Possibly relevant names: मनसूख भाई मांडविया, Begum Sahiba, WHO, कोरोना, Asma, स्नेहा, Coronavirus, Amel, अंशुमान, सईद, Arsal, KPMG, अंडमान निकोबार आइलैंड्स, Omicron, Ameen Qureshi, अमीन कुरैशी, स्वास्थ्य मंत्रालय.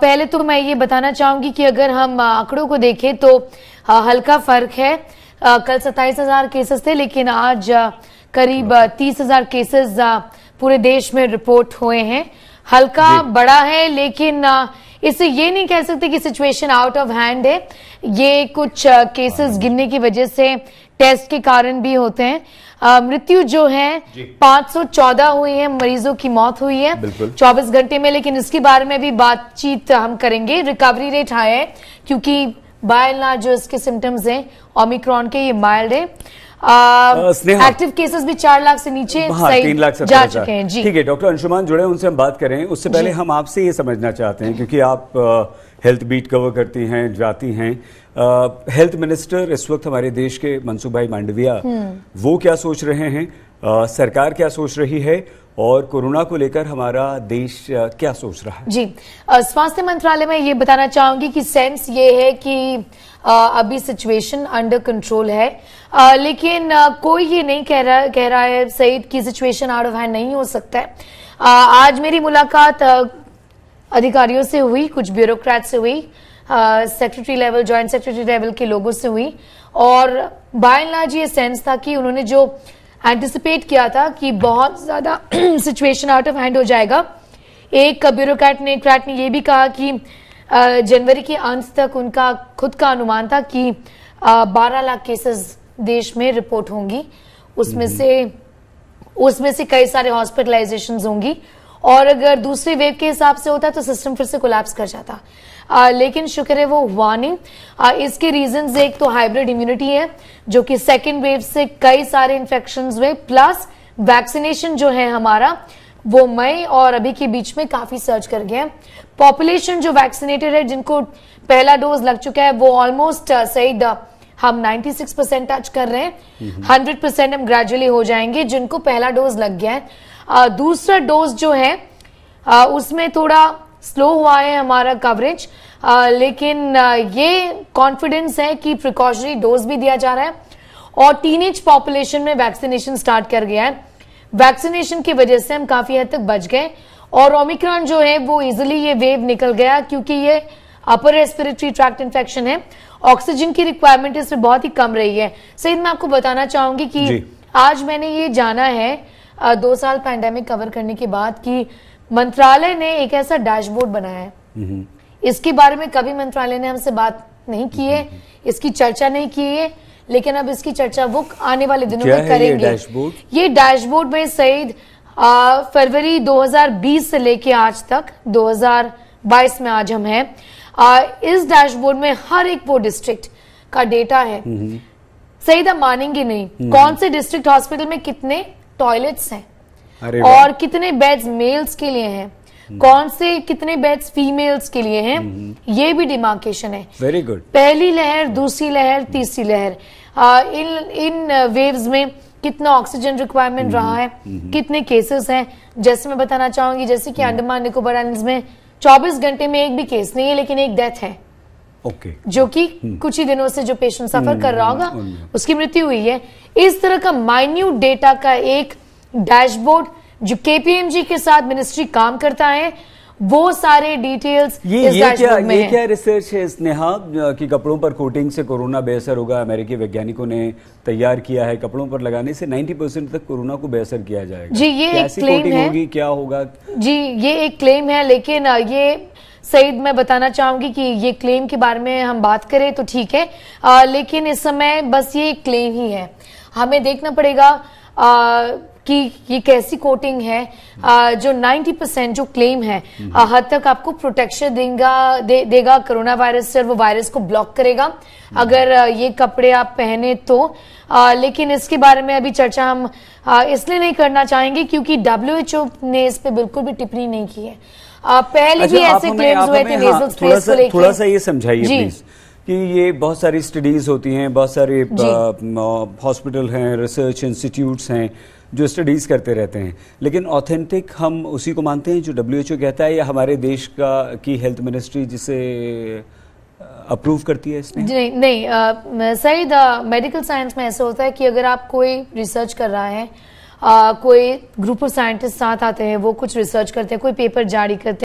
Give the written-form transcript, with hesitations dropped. पहले तो मैं ये बताना चाहूंगी कि अगर हम आंकड़ों को देखें तो हल्का फर्क है। कल 27,000 केसेस थे, लेकिन आज करीब 30,000 केसेस पूरे देश में रिपोर्ट हुए हैं। हल्का बड़ा है, लेकिन इससे ये नहीं कह सकते कि सिचुएशन आउट ऑफ हैंड है। ये कुछ केसेस गिनने की वजह से, टेस्ट के कारण भी होते हैं। मृत्यु जो है 514 हुई है, मरीजों की मौत हुई है 24 घंटे में, लेकिन इसके बारे में भी बातचीत हम करेंगे। रिकवरी रेट हाई है क्योंकि बाय एंड लार्ज जो इसके सिम्टम्स हैं ओमिक्रॉन के, ये माइल्ड है। एक्टिव केसेस भी 4 लाख से नीचे, हाँ, 3 लाख जा चुके हैं। जी ठीक है, डॉक्टर अंशुमान जुड़े, उनसे हम बात करें। उससे पहले हम आपसे ये समझना चाहते हैं, क्योंकि आप हेल्थ बीट कवर करती हैं, जाती हैं, हेल्थ मिनिस्टर इस वक्त हमारे देश के मनसूख भाई मांडविया, वो क्या सोच रहे हैं, सरकार क्या सोच रही है और कोरोना को लेकर हमारा देश क्या सोच रहा है। जी, स्वास्थ्य मंत्रालय में ये बताना चाहूंगी कि सेंस ये है कि अभी सिचुएशन अंडर कंट्रोल है, लेकिन कोई ये नहीं कह रहा है सईद कि सिचुएशन आउट ऑफ हैंड नहीं हो सकता है। आज मेरी मुलाकात अधिकारियों से हुई, कुछ ब्यूरोक्रेट से हुई, secretary level, joint secretary level के लोगों से हुई, और बाय एंड लार्ज ये सेंस था कि उन्होंने जो एंटिसिपेट किया था कि बहुत ज्यादा सिचुएशन आउट ऑफ हैंड हो जाएगा। एक ब्यूरोक्रेट ने ये भी कहा कि जनवरी के अंत तक उनका खुद का अनुमान था कि 12 लाख केसेस देश में रिपोर्ट होंगी, उसमें से कई सारे हॉस्पिटलाइजेशंस होंगी, और अगर दूसरी वेव के हिसाब से होता तो सिस्टम फिर से कोलैप्स कर जाता, लेकिन शुक्र है वो हुआ नहीं। इसके रीजंस, एक तो हाइब्रिड इम्यूनिटी है जो कि सेकेंड वेव से कई सारे इन्फेक्शंस हुए, प्लस वैक्सीनेशन जो है हमारा वो मई और अभी के बीच में काफी सर्च कर गया है। पॉपुलेशन जो वैक्सीनेटेड है, जिनको पहला डोज लग चुका है, वो ऑलमोस्ट सही हम 96% टच कर रहे हैं। 100% हम ग्रेजुअली हो जाएंगे जिनको पहला डोज लग गया है। दूसरा डोज जो है उसमें थोड़ा स्लो हुआ है हमारा कवरेज, लेकिन ये कॉन्फिडेंस है कि प्रिकॉशनरी डोज भी दिया जा रहा है, और टीनेज पॉपुलेशन में वैक्सीनेशन स्टार्ट कर गया है। वैक्सीनेशन की वजह से हम काफी हद तक बच गए, और ओमिक्रॉन जो है वो इजिली ये वेव निकल गया, क्योंकि ये अपर रेस्पिरेटरी ट्रैक्ट इन्फेक्शन है, ऑक्सीजन की रिक्वायरमेंट इसमें बहुत ही कम रही है। सईद, मैं आपको बताना चाहूंगी कि आज मैंने ये जाना है 2 साल पैंडेमिक कवर करने के बाद कि मंत्रालय ने एक ऐसा डैशबोर्ड बनाया है। इसके बारे में कभी मंत्रालय ने हमसे बात नहीं की है, इसकी चर्चा नहीं की है, लेकिन अब इसकी चर्चा वो आने वाले दिनों में करेंगे। ये डैशबोर्ड में सईद फरवरी 2020 से लेके आज तक 2022 में आज हम हैं। इस डैशबोर्ड में हर एक वो डिस्ट्रिक्ट का डेटा है। सईद, हम मानेंगे नहीं कौन से डिस्ट्रिक्ट हॉस्पिटल में कितने टॉयलेट्स हैं और कितने बेड्स मेल्स के लिए हैं, कौन से कितने बेड्स फीमेल्स के लिए हैं, ये भी डिमार्केशन है। Very good. पहली लहर, दूसरी लहर, तीसरी लहर, इन वेव्स में कितना ऑक्सीजन रिक्वायरमेंट रहा है, कितने केसेस हैं। जैसे मैं बताना चाहूंगी, जैसे कि अंडमान निकोबार आइलैंड्स में 24 घंटे में एक भी केस नहीं है, लेकिन एक डेथ है। ओके, जो कि कुछ ही दिनों से जो पेशेंट सफर कर रहा होगा उसकी मृत्यु हुई है। इस तरह का माइन्यूट डेटा का एक डैशबोर्ड जो केपीएमजी के साथ मिनिस्ट्री काम करता है, वो सारे डिटेल्स ये क्या रिसर्च है स्नेहा कि कपड़ों पर कोटिंग से कोरोना बेअसर होगा। अमेरिकी वैज्ञानिकों ने तैयार किया है, कपड़ों पर लगाने से 90% तक कोरोना को बेअसर किया जाएगा। जी, ये एक क्लेम है, क्या होगा जी, ये एक क्लेम है, लेकिन ये सईद, मैं बताना चाहूंगी कि ये क्लेम के बारे में हम बात करें तो ठीक है, लेकिन इस समय बस ये क्लेम ही है। हमें देखना पड़ेगा कि ये कैसी कोटिंग है जो 90% जो क्लेम है हद तक आपको प्रोटेक्शन देगा कोरोना वायरस से, वो वायरस को ब्लॉक करेगा अगर ये कपड़े आप पहने तो। लेकिन इसके बारे में अभी चर्चा हम इसलिए नहीं करना चाहेंगे क्योंकि WHO ने इस पे बिल्कुल भी टिप्पणी नहीं की है। पहले भी ऐसे क्लेम्स हुए थे नेजल स्प्रेस को लेकर। थोड़ा सा ये समझाइए प्लीज कि ये बहुत सारी स्टडीज होती हैं, बहुत सारे हॉस्पिटल हैं, रिसर्च इंस्टीट्यूट्स हैं जो स्टडीज करते रहते हैं, लेकिन ऑथेंटिक हम उसी को मानते हैं जो WHO कहता है, या हमारे देश की हेल्थ मिनिस्ट्री जिसे अप्रूव करती है इसने? नहीं सईद, मेडिकल साइंस में ऐसा होता है कि अगर आप कोई रिसर्च कर रहा है, कोई ग्रुप ऑफ साइंटिस्ट साथ आते हैं, वो कुछ रिसर्च करते हैं, कोई पेपर जारी करते हैं।